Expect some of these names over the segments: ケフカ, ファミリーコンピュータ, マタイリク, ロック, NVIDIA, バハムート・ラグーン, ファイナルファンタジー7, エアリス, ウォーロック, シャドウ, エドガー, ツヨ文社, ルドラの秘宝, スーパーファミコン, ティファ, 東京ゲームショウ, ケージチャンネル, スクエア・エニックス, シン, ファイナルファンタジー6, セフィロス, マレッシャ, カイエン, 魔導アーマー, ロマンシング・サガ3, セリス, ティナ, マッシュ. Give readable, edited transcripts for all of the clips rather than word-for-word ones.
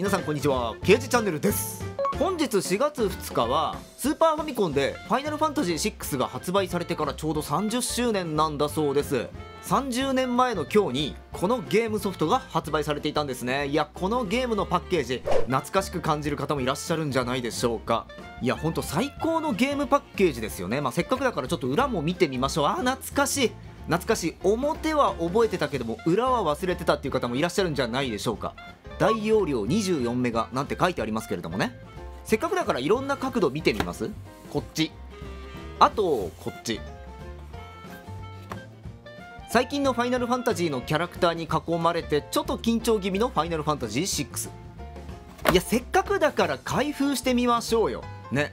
皆さんこんにちは、ケージチャンネルです。本日4月2日はスーパーファミコンでファイナルファンタジー6が発売されてからちょうど30周年なんだそうです。30年前の今日にこのゲームソフトが発売されていたんですね。いや、このゲームのパッケージ懐かしく感じる方もいらっしゃるんじゃないでしょうか。いやほんと最高のゲームパッケージですよね。まあせっかくだからちょっと裏も見てみましょう。あ、懐かしい。表は覚えてたけども裏は忘れてたっていう方もいらっしゃるんじゃないでしょうか。大容量24メガなんて書いてありますけれどもね、せっかくだからいろんな角度見てみます。こっち、あとこっち。最近のファイナルファンタジーのキャラクターに囲まれてちょっと緊張気味のファイナルファンタジー6。いやせっかくだから開封してみましょうよね。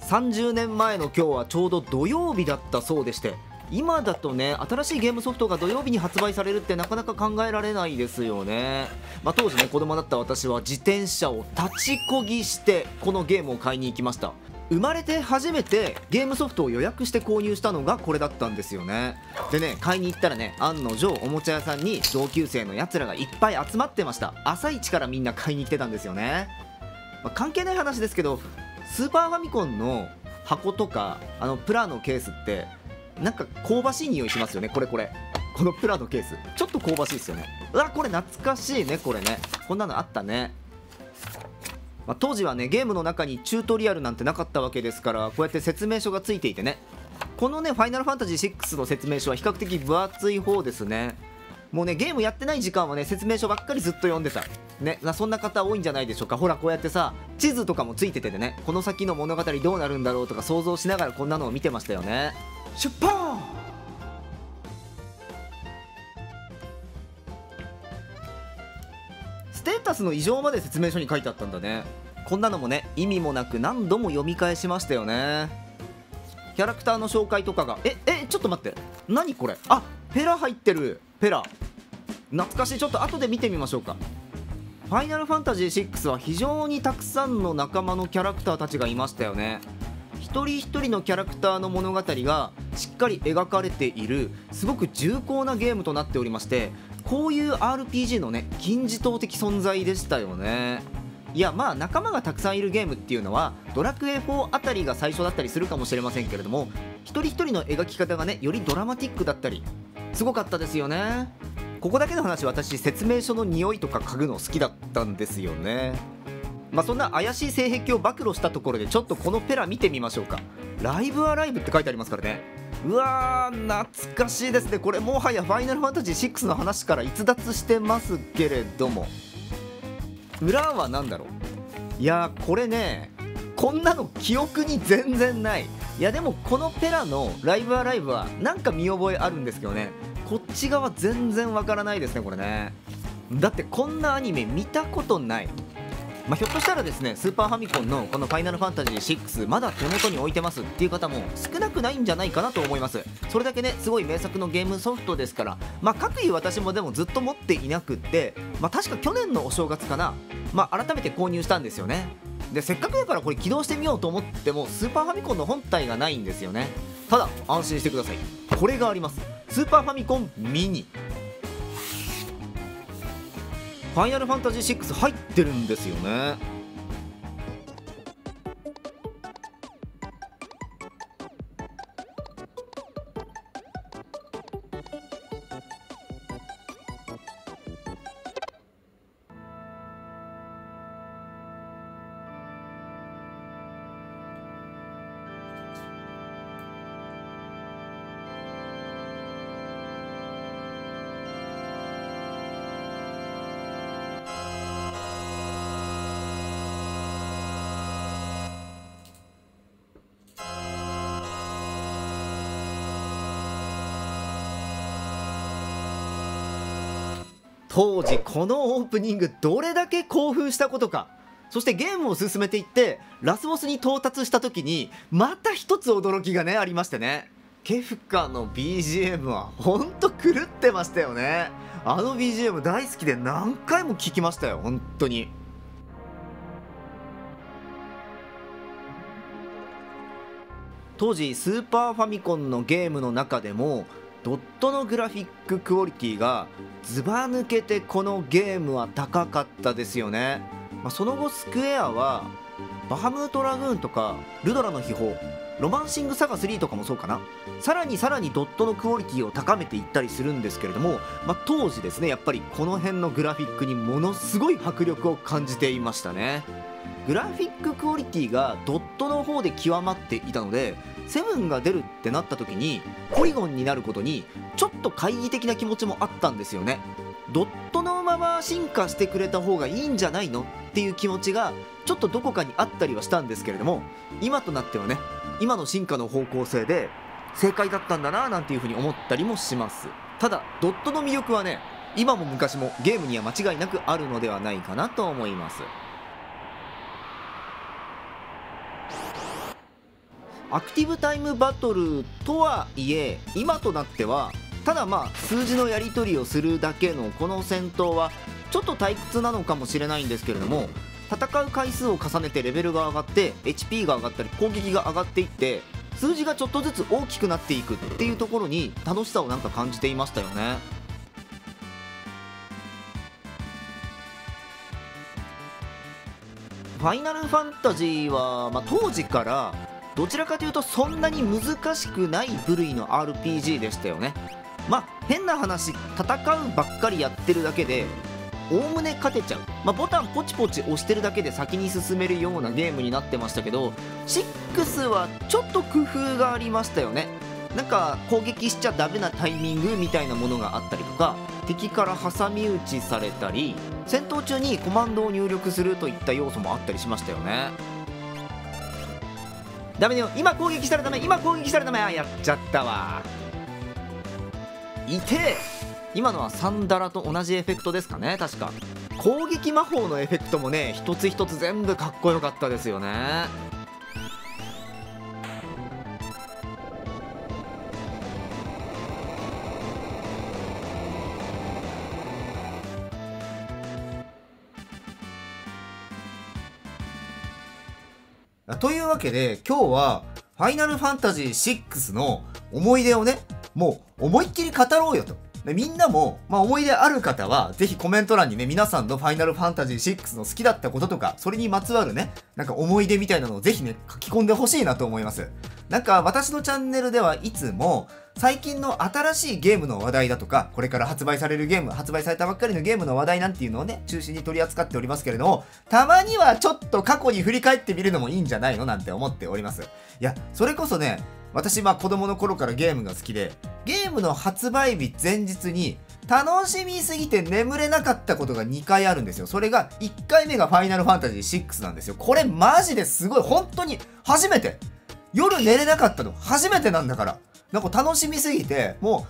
30年前の今日はちょうど土曜日だったそうでして、今だとね新しいゲームソフトが土曜日に発売されるってなかなか考えられないですよね。まあ、当時ね子供だった私は自転車を立ちこぎしてこのゲームを買いに行きました。生まれて初めてゲームソフトを予約して購入したのがこれだったんですよね。でね、買いに行ったらね、案の定おもちゃ屋さんに同級生のやつらがいっぱい集まってました。朝一からみんな買いに来てたんですよね。まあ、関係ない話ですけどスーパーファミコンの箱とかプラのケースってなんか香ばしい匂いしますよね。このプラのケースちょっと香ばしいですよね。うわ、これ懐かしいね。これね、こんなのあったね。まあ、当時はねゲームの中にチュートリアルなんてなかったわけですから、こうやって説明書がついていてね、このねファイナルファンタジー6の説明書は比較的分厚い方ですね。もうねゲームやってない時間はね説明書ばっかりずっと読んでたね。そんな方多いんじゃないでしょうか。ほらこうやってさ地図とかもついててね、この先の物語どうなるんだろうとか想像しながらこんなのを見てましたよね。出発。ステータスの異常まで説明書に書いてあったんだね。こんなのもね意味もなく何度も読み返しましたよね。キャラクターの紹介とかがちょっと待って、何これ。あ、ペラ入ってる。ペラ懐かしい。ちょっと後で見てみましょうか。ファイナルファンタジー6は非常にたくさんの仲間のキャラクターたちがいましたよね。一人一人のキャラクターの物語がしっかり描かれている、すごく重厚なゲームとなっておりまして、こういう RPG のね金字塔的存在でしたよね。いやまあ仲間がたくさんいるゲームっていうのはドラクエ4あたりが最初だったりするかもしれませんけれども、一人一人の描き方がねよりドラマティックだったりすごかったですよね。ここだけの話、私説明書の匂いとか嗅ぐの好きだったんですよね。まあそんな怪しい性癖を暴露したところでちょっとこのペラ見てみましょうか。ライブアライブって書いてありますからね。うわー懐かしいですね。これもはやファイナルファンタジー6の話から逸脱してますけれども、裏は何だろう。いやーこれねこんなの記憶に全然ない。いやでもこのペラのライブアライブはなんか見覚えあるんですけどね、こっち側全然わからないですねこれね。だってこんなアニメ見たことない。まあ、ひょっとしたらですねスーパーファミコンのこのファイナルファンタジー6まだ手元に置いてますっていう方も少なくないんじゃないかなと思います。それだけねすごい名作のゲームソフトですから、まあかくいう私もでもずっと持っていなくって、まあ、確か去年のお正月かな、まあ、改めて購入したんですよね。でせっかくだからこれ起動してみようと思ってもスーパーファミコンの本体がないんですよね。ただ安心してください、これがあります。スーパーファミコンミニ、ファイナルファンタジー6入ってるんですよね。当時このオープニングどれだけ興奮したことか。そしてゲームを進めていってラスボスに到達した時にまた一つ驚きがねありましてね、ケフカの BGM はほんと狂ってましたよね。あの BGM 大好きで何回も聴きましたよ本当に。当時スーパーファミコンのゲームの中でもドットのグラフィッククオリティがずば抜けてこのゲームは高かったですよね。その後スクエアはバハムート・ラグーンとかルドラの秘宝、ロマンシング・サガ3とかもそうかな、さらにドットのクオリティを高めていったりするんですけれども、当時ですね、やっぱりこの辺のグラフィックにものすごい迫力を感じていましたね。グラフィッククオリティがドットの方で極まっていたので、7が出るってなった時にポリゴンになることにちょっと懐疑的な気持ちもあったんですよね。ドットのまま進化してくれた方がいいんじゃないのっていう気持ちがちょっとどこかにあったりはしたんですけれども、今となってはね、今の進化の方向性で正解だったんだななんていうふうに思ったりもします。ただドットの魅力はね、今も昔もゲームには間違いなくあるのではないかなと思います。アクティブタイムバトルとはいえ、今となってはただ数字のやり取りをするだけのこの戦闘はちょっと退屈なのかもしれないんですけれども、戦う回数を重ねてレベルが上がって HP が上がったり攻撃が上がっていって、数字がちょっとずつ大きくなっていくっていうところに楽しさをなんか感じていましたよね。ファイナルファンタジーは、当時からどちらかというとそんなに難しくない部類の RPG でしたよね。変な話、戦うばっかりやってるだけでおおむね勝てちゃう、ボタンポチポチ押してるだけで先に進めるようなゲームになってましたけど、6はちょっと工夫がありましたよね。なんか攻撃しちゃダメなタイミングみたいなものがあったりとか、敵から挟み撃ちされたり、戦闘中にコマンドを入力するといった要素もあったりしましたよね。ダメだよ、今攻撃したらダメ、今攻撃したらダメ、やっちゃったわ、いてえ。今のはサンダラと同じエフェクトですかね、確か。攻撃魔法のエフェクトもね、一つ一つ全部かっこよかったですよね。というわけで今日は「ファイナルファンタジー6」の思い出をね、もう思いっきり語ろうよと。みんなも、思い出ある方は、ぜひコメント欄にね、皆さんのファイナルファンタジー6の好きだったこととか、それにまつわるね、なんか思い出みたいなのをぜひね、書き込んでほしいなと思います。なんか、私のチャンネルではいつも、最近の新しいゲームの話題だとか、これから発売されるゲーム、発売されたばっかりのゲームの話題なんていうのをね、中心に取り扱っておりますけれども、たまにはちょっと過去に振り返ってみるのもいいんじゃないのなんて思っております。いや、それこそね、私子供の頃からゲームが好きで、ゲームの発売日前日に楽しみすぎて眠れなかったことが2回あるんですよ。それが1回目がファイナルファンタジー6なんですよ。これマジですごい、本当に初めて、夜寝れなかったの初めてなんだから、なんか楽しみすぎても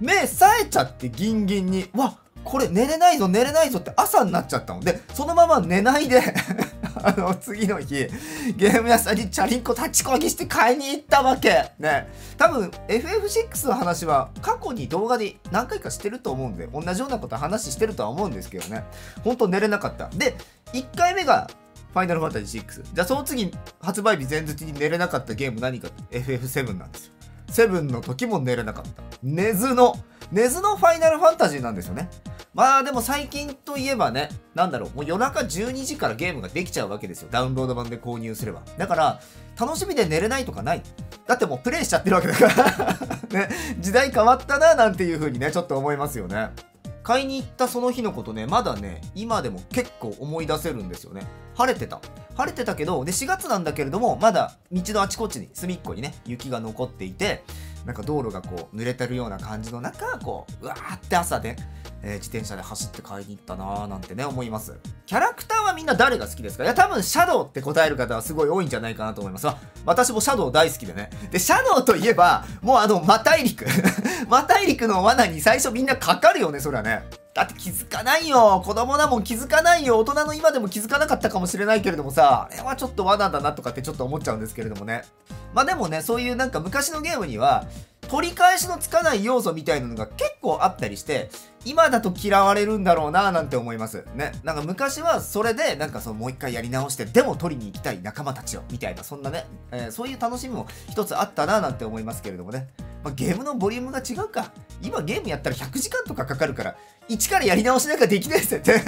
う目冴えちゃって、ギンギンに、わ、これ寝れないぞ寝れないぞって朝になっちゃったので、そのまま寝ないで次の日ゲーム屋さんにチャリンコ立ちこぎして買いに行ったわけね。多分 FF6 の話は過去に動画で何回かしてると思うんで、同じようなこと話してるとは思うんですけどね、ほんと寝れなかった。で1回目がファイナルファンタジー6、じゃあその次発売日前日に寝れなかったゲーム何かって FF7 なんですよ。7の時も寝れなかった。寝ずのファイナルファンタジーなんですよね。でも最近といえばね、もう夜中12時からゲームができちゃうわけですよ。ダウンロード版で購入すれば。だから、楽しみで寝れないとかない。だってもうプレイしちゃってるわけだから。ね、時代変わったな、なんていう風にね、ちょっと思いますよね。買いに行ったその日のことね、まだね、今でも結構思い出せるんですよね。晴れてたけど、で、4月なんだけれども、まだ道のあちこちに、隅っこにね、雪が残っていて、なんか道路がこう濡れてるような感じの中、うわーって朝で、自転車で走って買いに行ったなーなんてね、思います。キャラクターはみんな誰が好きですか？いや、多分シャドウって答える方はすごい多いんじゃないかなと思います。私もシャドウ大好きでね。でシャドウといえばもうマタイリクマタイリクの罠に最初みんなかかるよね。それはね、だって気づかないよ、子供だもん気づかないよ。大人の今でも気づかなかったかもしれないけれどもさ、あれはちょっと罠だなとかってちょっと思っちゃうんですけれどもね。でもね、そういうなんか昔のゲームには取り返しのつかない要素みたいなのが結構あったりして、今だと嫌われるんだろうなぁなんて思いますね。なんか昔はそれでなんかそのもう一回やり直して、でも取りに行きたい仲間たちをみたいな、そんなね、そういう楽しみも一つあったなぁなんて思いますけれどもね。ゲームのボリュームが違うか。今ゲームやったら100時間とかかかるから、一からやり直しなんかできないですよって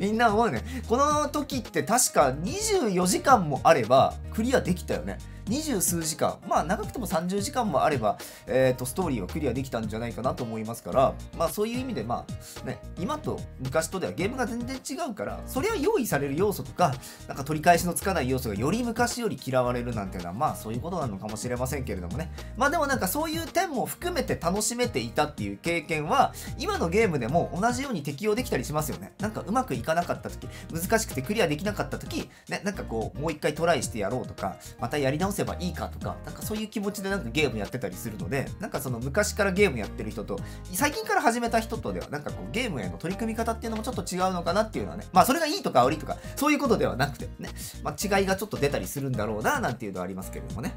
みんな思うね。この時って確か24時間もあればクリアできたよね。20数時間、まあ長くても30時間もあれば、ストーリーはクリアできたんじゃないかなと思いますから、まあそういう意味で、まあね、今と昔とではゲームが全然違うから、それは用意される要素とか、なんか取り返しのつかない要素がより昔より嫌われるなんていうのは、まあそういうことなのかもしれませんけれどもね。まあでもなんかそういう点も含めて楽しめていたっていう経験は、今のゲームでも同じように適用できたりしますよね。なんかうまくいかなかった時、難しくてクリアできなかった時、ね、なんかこう、もう一回トライしてやろうとか、またやり直せばいいかとか、なんかそういう気持ちでなんかゲームやってたりするので、なんかその昔からゲームやってる人と最近から始めた人とではなんかこうゲームへの取り組み方っていうのもちょっと違うのかなっていうのはね、まあそれがいいとか悪いとかそういうことではなくてね、まあ、違いがちょっと出たりするんだろうななんていうのはありますけれどもね。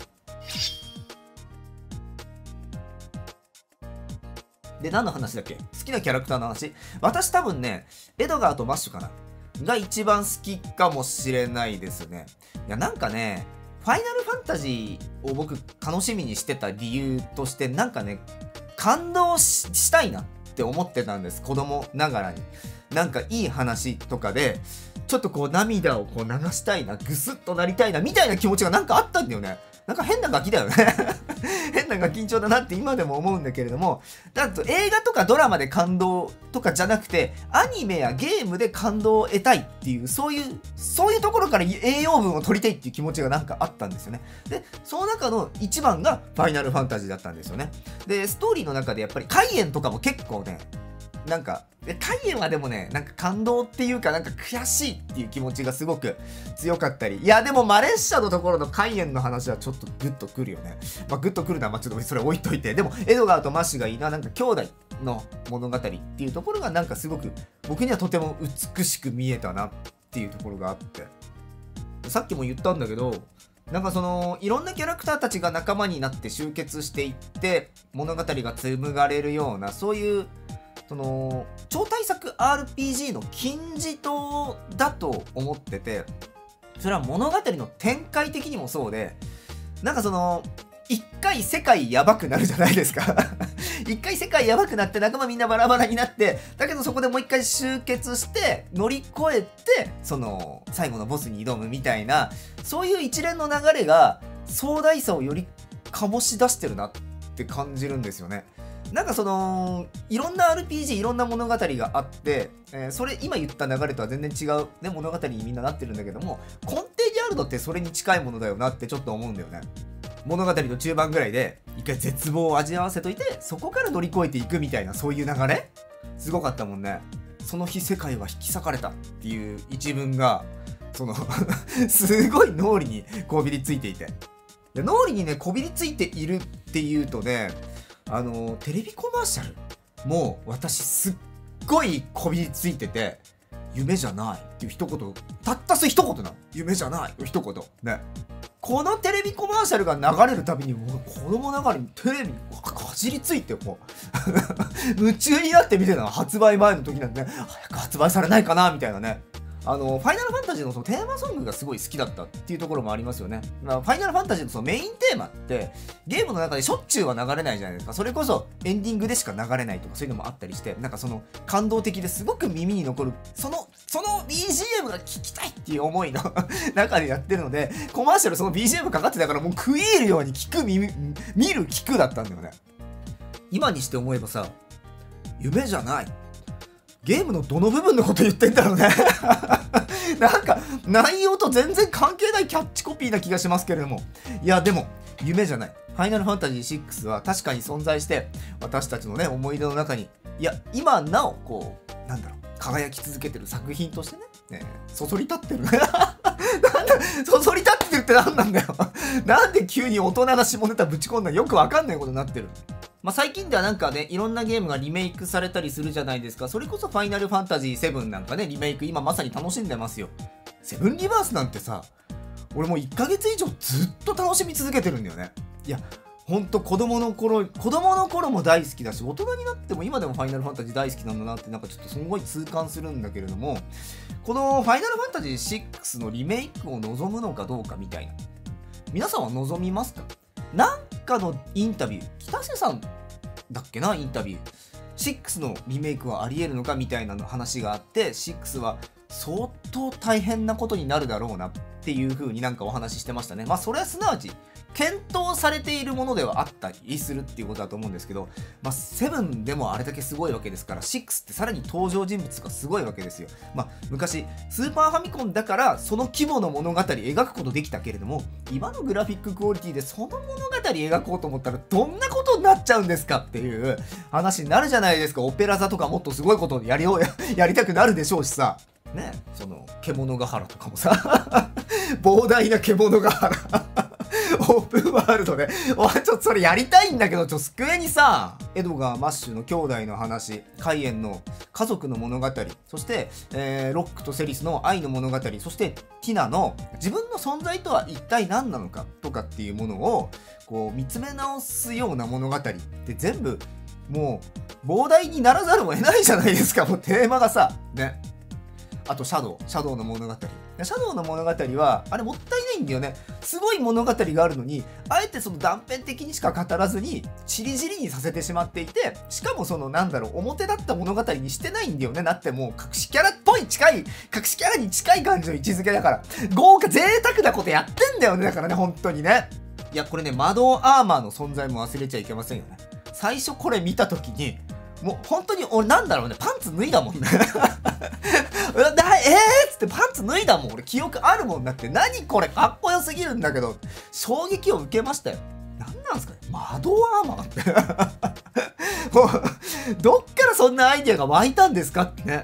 で、何の話だっけ？好きなキャラクターの話。私多分ね、エドガーとマッシュかなが一番好きかもしれないですね。いやなんかね、ファイナルファンタジーを僕楽しみにしてた理由として、なんかね、感動 したいなって思ってたんです、子供ながらに。なんかいい話とかでちょっとこう涙をこう流したいな、ぐすっとなりたいなみたいな気持ちがなんかあったんだよね。なんか変なガキだよね変なガキ緊張だなって今でも思うんだけれども、だと映画とかドラマで感動とかじゃなくて、アニメやゲームで感動を得たいっていう、そういうところから栄養分を取りたいっていう気持ちがなんかあったんですよね。で、その中の一番がファイナルファンタジーだったんですよね。で、ストーリーの中でやっぱりカイエンとかも結構ね、なんかカイエンはでもね、なんか感動っていうか、なんか悔しいっていう気持ちがすごく強かったり、いやでもマレッシャのところのカイエンの話はちょっとグッとくるよね。まあグッとくるのはまあちょっとそれ置いといて、でもエドガーとマッシュがいいな、なんか兄弟の物語っていうところがなんかすごく僕にはとても美しく見えたなっていうところがあって、さっきも言ったんだけど、なんかそのいろんなキャラクターたちが仲間になって集結していって物語が紡がれるような、そういうその超大作 RPG の金字塔だと思ってて、それは物語の展開的にもそうで、なんかその一回世界やばくなるじゃないですか一回世界やばくなって仲間みんなバラバラになって、だけどそこでもう一回集結して乗り越えて、その最後のボスに挑むみたいな、そういう一連の流れが壮大さをより醸し出してるなって感じるんですよね。なんかそのいろんな RPG、 いろんな物語があって、それ今言った流れとは全然違う、ね、物語にみんななってるんだけども、根底にあるのってそれに近いものだよなってちょっと思うんだよね。物語の中盤ぐらいで一回絶望を味わわせといて、そこから乗り越えていくみたいな、そういう流れすごかったもんね。その日世界は引き裂かれたっていう一文がそのすごい脳裏にこびりついていて、で脳裏にねこびりついているっていうとね、テレビコマーシャルも私すっごいこびりついてて、夢じゃないっていう一言、たったす一言なの、夢じゃないって一言ね。このテレビコマーシャルが流れるたびに子供ながらにテレビにかじりついて、もう夢中になって見てたの。発売前の時なんでね、早く発売されないかなみたいなね。ファイナルファンタジー のテーマソングがすごい好きだったっていうところもありますよね。まあ、ファイナルファンタジー のメインテーマってゲームの中でしょっちゅうは流れないじゃないですか。それこそエンディングでしか流れないとか、そういうのもあったりして、なんかその感動的ですごく耳に残る、その BGM が聴きたいっていう思いの中でやってるので、コマーシャルその BGM かかってたから、もう食い入るように聴く、見る聴くだったんだよね。今にして思えばさ、夢じゃない、ゲームのどの部分のこと言ってんだろうねなんか内容と全然関係ないキャッチコピーな気がしますけれども、いやでも夢じゃない、ファイナルファンタジー6は確かに存在して、私たちのね思い出の中に、いや今なおこうなんだろう、輝き続けてる作品としてね、そそり立ってるなんだ、そそり立ってるって何なんだよなんで急に大人が下ネタぶち込んだ、よくわかんないことになってる。まあ最近ではなんかね、いろんなゲームがリメイクされたりするじゃないですか。それこそファイナルファンタジー7なんかね、リメイク今まさに楽しんでますよ。セブンリバースなんてさ、俺もう1ヶ月以上ずっと楽しみ続けてるんだよね。いや、ほんと子供の頃も大好きだし、大人になっても今でもファイナルファンタジー大好きなんだなって、なんかちょっとすごい痛感するんだけれども、このファイナルファンタジー6のリメイクを望むのかどうかみたいな。皆さんは望みますか？なんかのインタビュー、北瀬さんだっけな、インタビュー6のリメイクはありえるのかみたいなの話があって、6は相当大変なことになるだろうなっていう風になんかお話ししてましたね。まあそれはすなわち検討されているものではあったりするっていうことだと思うんですけど、まあ、7でもあれだけすごいわけですから、6ってさらに登場人物がすごいわけですよ。まあ、昔スーパーファミコンだからその規模の物語描くことできたけれども、今のグラフィッククオリティでその物語描こうと思ったらどんなことになっちゃうんですかっていう話になるじゃないですか。オペラ座とかもっとすごいことをやりたくなるでしょうしさ。ね、その獣ヶ原とかもさ膨大な獣ヶ原オープンワールドで俺ちょっとそれやりたいんだけど、ちょっとスクエにさ、エドガー・マッシュの兄弟の話、カイエンの家族の物語、そして、ロックとセリスの愛の物語、そしてティナの自分の存在とは一体何なのかとかっていうものをこう見つめ直すような物語って全部もう膨大にならざるを得ないじゃないですか。もうテーマがさね。あとシャドウの物語。シャドウの物語はあれもったいないんだよね。すごい物語があるのにあえてその断片的にしか語らずにちりぢりにさせてしまっていて、しかもそのなんだろう、表だった物語にしてないんだよね。だってもう隠しキャラに近い感じの位置づけだから、豪華贅沢なことやってんだよね。だからね、本当にね。いやこれね、魔導アーマーの存在も忘れちゃいけませんよね。最初これ見た時にもう本当に俺なんだろうね、パンツ脱いだもんねっつってパンツ脱いだもん。俺記憶あるもんだって。何これかっこよすぎるんだけど、衝撃を受けましたよ。何なんすかね、魔導アーマーってもうどっからそんなアイディアが湧いたんですかってね。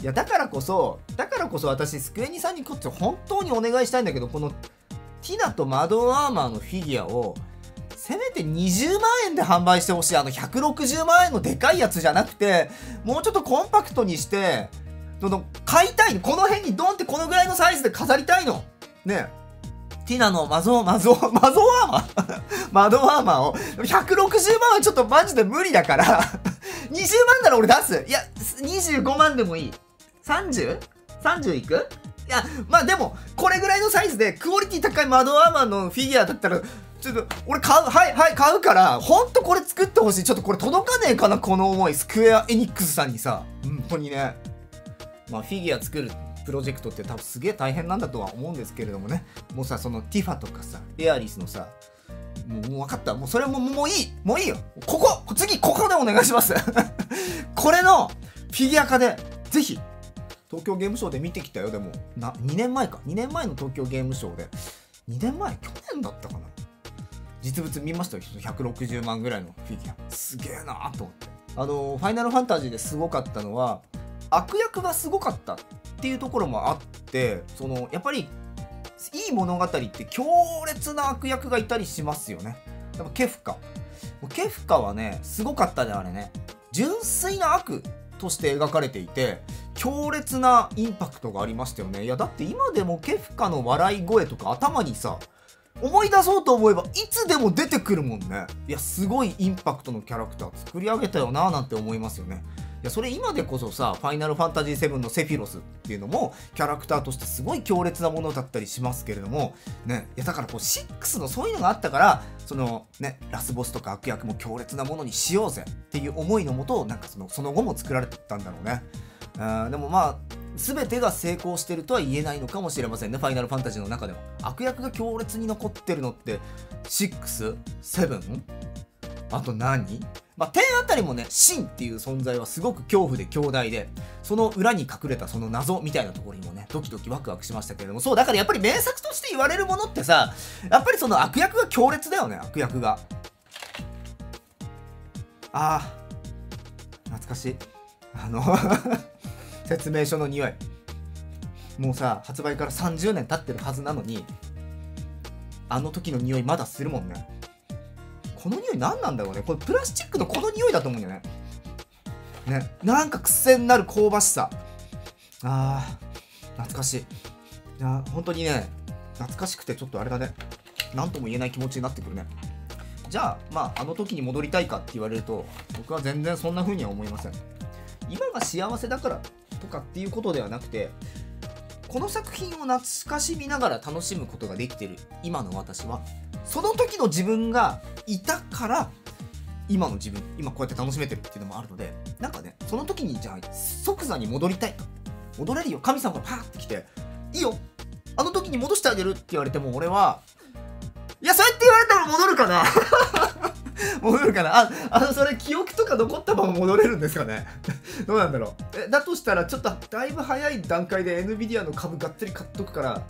いやだからこそ私スクエニさんにこっち本当にお願いしたいんだけど、このティナと魔導アーマーのフィギュアをせめて20万円で販売してほしい。160万円のでかいやつじゃなくて、もうちょっとコンパクトにして、買いたいの。この辺にドンってこのぐらいのサイズで飾りたいの。ねえ。ティナの魔導アーマーを。160万はちょっとマジで無理だから、20万なら俺出す。いや、25万でもいい。30? 30いく？いや、まあでも、これぐらいのサイズでクオリティ高い魔導アーマーのフィギュアだったら、ちょっと、俺買う、買うから、ほんとこれ作ってほしい。ちょっとこれ届かねえかな、この思い。スクエア・エニックスさんにさ、本当にね。まあ、フィギュア作るプロジェクトって多分すげえ大変なんだとは思うんですけれどもね。もうさ、そのティファとかさ、エアリスのさ、もう分かった。もうそれももういい。もういいよ。次、ここでお願いします。これのフィギュア化で、ぜひ、東京ゲームショウで見てきたよ。でも、2年前か。2年前の東京ゲームショウで、2年前去年だったかな。実物見ましたよ。160万ぐらいのフィギュア、すげえなーと思って。ファイナルファンタジーですごかったのは悪役がすごかったっていうところもあって、そのやっぱりいい物語って強烈な悪役がいたりしますよね。やっぱケフカはねすごかったね。あれね、純粋な悪として描かれていて強烈なインパクトがありましたよね。いやだって今でもケフカの笑い声とか頭にさ思い出そうと思えばいつでも出てくるもんね。いやすごいインパクトのキャラクター作り上げたよなーなんて思いますよね。いやそれ今でこそさ、ファイナルファンタジー7のセフィロスっていうのもキャラクターとしてすごい強烈なものだったりしますけれどもね。いやだからこう6のそういうのがあったから、そのねラスボスとか悪役も強烈なものにしようぜっていう思いのもと、なんかその後も作られてったんだろうね。でもまあ全てが成功してるとは言えないのかもしれませんね。ファイナルファンタジーの中では悪役が強烈に残ってるのって6、7、あと何？まあ、10あたりもね、シンっていう存在はすごく恐怖で強大で、その裏に隠れたその謎みたいなところにもね、ドキドキワクワクしましたけれども、そう、だからやっぱり名作として言われるものってさ、やっぱりその悪役が強烈だよね、悪役が。あー、懐かしい。説明書の匂い。もうさ、発売から30年経ってるはずなのに、あの時の匂いまだするもんね。この匂い何なんだろうね。これプラスチックのこの匂いだと思うんだよね。ね。なんか癖になる香ばしさ。あー、懐かしい。いや、本当にね、懐かしくてちょっとあれだね。なんとも言えない気持ちになってくるね。じゃあ、まあ、あの時に戻りたいかって言われると、僕は全然そんな風には思いません。今が幸せだからとかっていうことではなくて、この作品を懐かしみながら楽しむことができてる今の私はその時の自分がいたから今の自分、今こうやって楽しめてるっていうのもあるので、なんかね、その時にじゃあ即座に戻りたい、戻れるよ、神様がパーって来ていいよ、あの時に戻してあげるって言われても、俺はいや、そうやって言われたら戻るかな戻るかなそれ記憶とか残ったまま戻れるんですかねどうなんだろう。だとしたらちょっとだいぶ早い段階で NVIDIA の株がっつり買っとくから、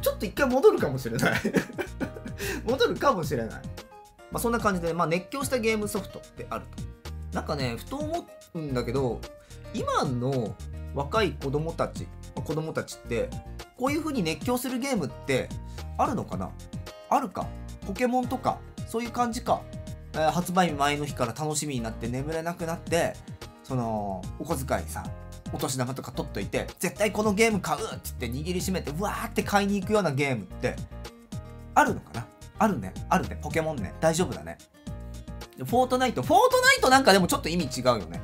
ちょっと一回戻るかもしれない戻るかもしれない。まあ、そんな感じで、まあ、熱狂したゲームソフトってあると。なんかね、ふと思うんだけど、今の若い子供たちってこういう風に熱狂するゲームってあるのかな。あるか。ポケモンとかそういう感じか。発売日前の日から楽しみになって眠れなくなって、そのお小遣いさ、お年玉とか取っといて、絶対このゲーム買うっつって握りしめてうわーって買いに行くようなゲームってあるのかな。あるね、あるね。ポケモンね、大丈夫だね。フォートナイトなんかでもちょっと意味違うよね。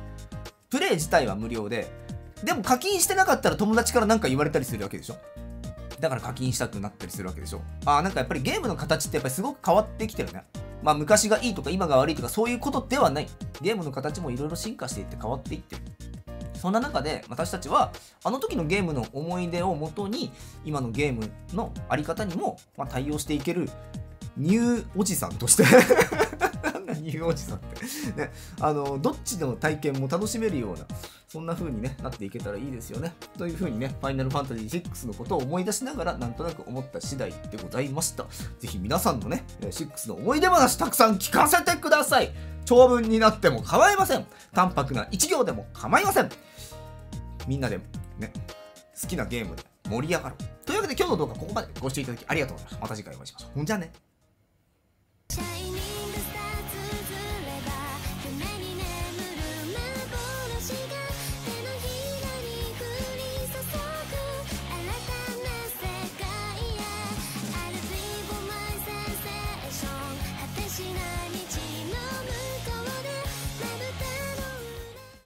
プレイ自体は無料で、でも課金してなかったら友達から何か言われたりするわけでしょ。だから課金したくなったりするわけでしょ。なんかやっぱりゲームの形ってやっぱりすごく変わってきてるね。まあ昔がいいとか今が悪いとかそういうことではない。ゲームの形もいろいろ進化していって変わっていってる。そんな中で私たちはあの時のゲームの思い出をもとに今のゲームのあり方にも対応していけるニューおじさんとしてなんだニューおじさんってね、どっちの体験も楽しめるような、そんな風にねなっていけたらいいですよね。という風にね、ファイナルファンタジー6のことを思い出しながらなんとなく思った次第でございました。ぜひ皆さんのね、6の思い出話たくさん聞かせてください。長文になっても構いません。淡白な一行でも構いません。みんなでね、好きなゲームで盛り上がろう。というわけで今日の動画はここまで。ご視聴いただきありがとうございました。また次回お会いしましょう。ほんじゃね。